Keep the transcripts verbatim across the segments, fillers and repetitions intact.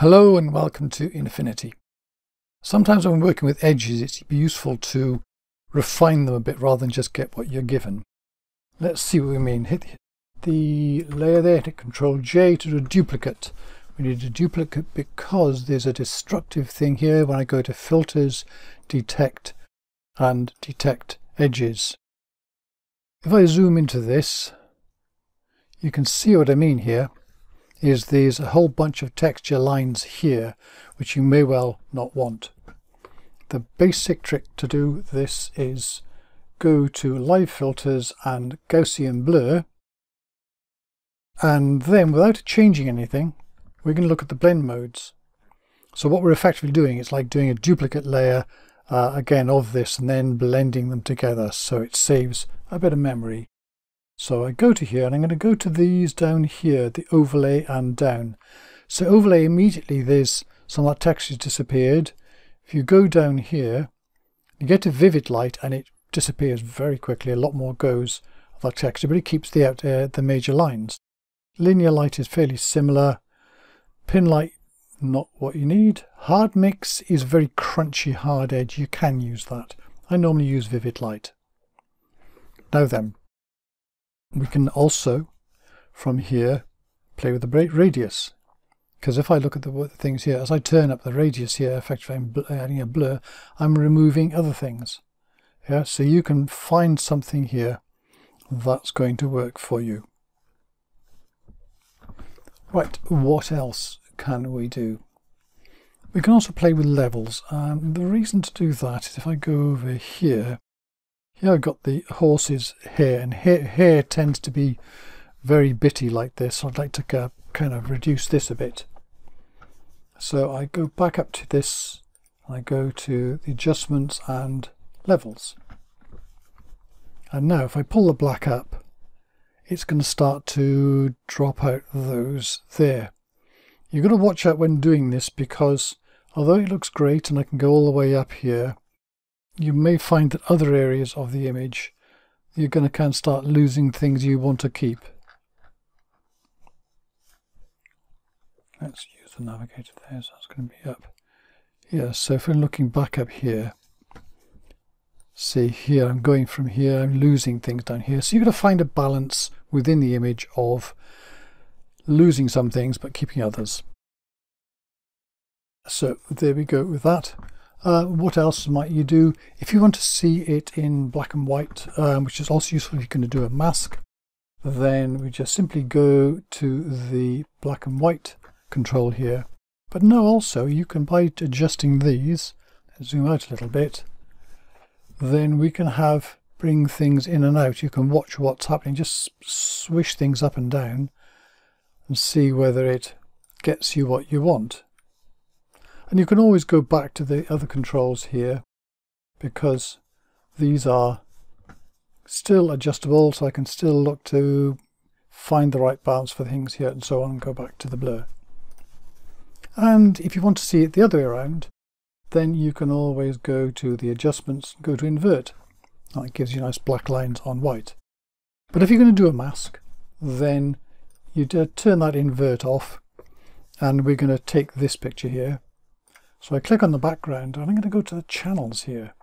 Hello and welcome to Infinity. Sometimes when working with edges, it's useful to refine them a bit rather than just get what you're given. Let's see what we mean. Hit the layer there, hit control J to do a duplicate. We need a duplicate because there's a destructive thing here when I go to Filters, Detect, and Detect Edges. If I zoom into this, you can see what I mean here. Is there's a whole bunch of texture lines here which you may well not want. The basic trick to do this is go to Live Filters and Gaussian Blur, and then without changing anything we're going to look at the blend modes. So what we're effectively doing is like doing a duplicate layer uh, again of this and then blending them together, so it saves a bit of memory. So I go to here and I'm going to go to these down here, the overlay and down. So overlay, immediately there's some of that texture disappeared. If you go down here, you get a vivid light and it disappears very quickly. A lot more goes of that texture, but it keeps the out uh, the major lines. Linear light is fairly similar. Pin light, not what you need. Hard mix is very crunchy, hard edge. You can use that. I normally use vivid light. Now then, we can also, from here, play with the radius. Because if I look at the things here, as I turn up the radius here, effectively I'm adding a blur, I'm removing other things. Yeah, so you can find something here that's going to work for you. Right, what else can we do? We can also play with levels. Um, the reason to do that is if I go over here, here I've got the horse's hair, and hair, hair tends to be very bitty like this, so I'd like to uh, kind of reduce this a bit. So I go back up to this, I go to the adjustments and levels. And now if I pull the black up, it's going to start to drop out those there. You've got to watch out when doing this, because although it looks great and I can go all the way up here, you may find that other areas of the image you're going to kind of start losing things you want to keep. Let's use the navigator there, so that's going to be up. Yeah, so if we're looking back up here, see here, I'm going from here, I'm losing things down here. So you've got to find a balance within the image of losing some things but keeping others. So there we go with that. Uh, what else might you do? If you want to see it in black and white, um, which is also useful if you're going to do a mask, then we just simply go to the black and white control here. But no, also you can, by adjusting these, zoom out a little bit, then we can have bring things in and out. You can watch what's happening, just swish things up and down and see whether it gets you what you want. And you can always go back to the other controls here, because these are still adjustable, so I can still look to find the right balance for things here and so on, and go back to the blur. And if you want to see it the other way around, then you can always go to the adjustments, go to invert. That gives you nice black lines on white. But if you're going to do a mask, then you turn that invert off, and we're going to take this picture here. So I click on the background and I'm going to go to the channels here,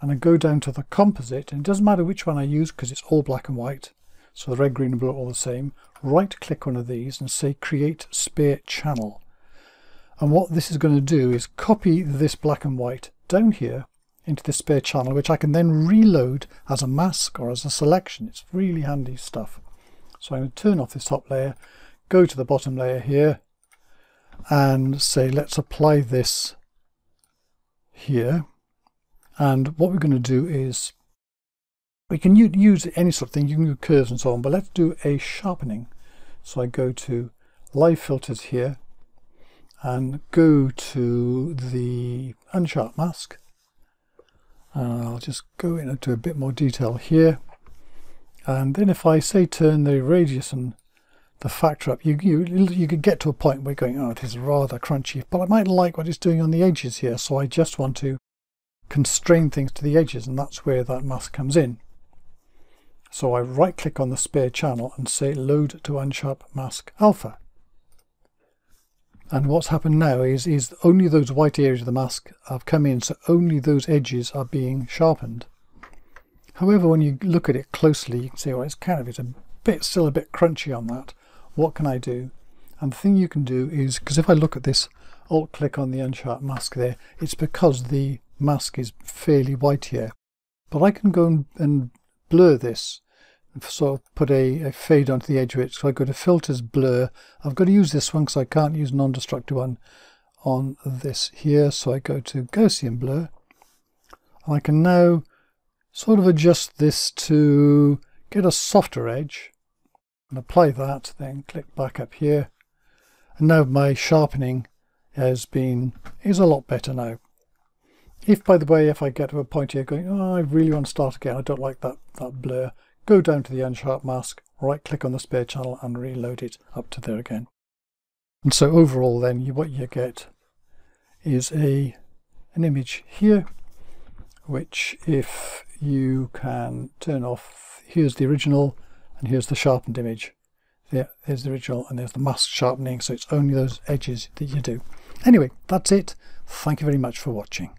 and I go down to the composite, and it doesn't matter which one I use because it's all black and white, so the red, green and blue are all the same. Right click one of these and say create spare channel, and what this is going to do is copy this black and white down here into the spare channel, which I can then reload as a mask or as a selection. It's really handy stuff. So I'm going to turn off this top layer, go to the bottom layer here and say let's apply this here, and what we're going to do is we can use any sort of thing, you can do curves and so on, but let's do a sharpening. So I go to Live Filters here and go to the Unsharp Mask, and I'll just go into a bit more detail here, and then if I say turn the radius and the factor up, you, you you could get to a point where you're going, oh, it is rather crunchy, but I might like what it's doing on the edges here, so I just want to constrain things to the edges, and that's where that mask comes in. So I right click on the spare channel and say load to Unsharp Mask Alpha, And what's happened now is, is only those white areas of the mask have come in, so only those edges are being sharpened. However, when you look at it closely, you can see, well, it's kind of, it's a bit, still a bit crunchy on that. What can I do? And the thing you can do is, because if I look at this Alt-click on the Unsharp Mask there, it's because the mask is fairly white here. But I can go and, and blur this, sort of put a, a fade onto the edge of it. So I go to Filters, Blur. I've got to use this one because I can't use non-destructive one on this here. So I go to Gaussian Blur, and I can now sort of adjust this to get a softer edge and apply that. Then click back up here, and now my sharpening has been is a lot better now. If, by the way, if I get to a point here going, oh, I really want to start again, I don't like that, that blur, go down to the Unsharp Mask, right-click on the Spare Channel and reload it up to there again. And so overall then, you, what you get is a an image here, which if you can turn off, here's the original and here's the sharpened image. There, there's the original and there's the mask sharpening, so it's only those edges that you do. Anyway, that's it. Thank you very much for watching.